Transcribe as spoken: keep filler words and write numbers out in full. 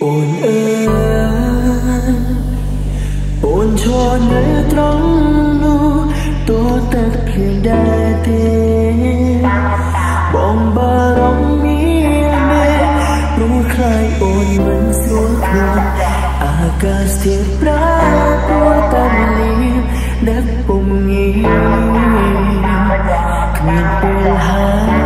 ồn ơi ồn cho nơi trắng lu tôi tất hiện đại tiên bóng ba rong mi mê lu khai ồn vẫn xuống thuyền akas thiên pra của tâm linh đất bùng nghi nguyện bên hai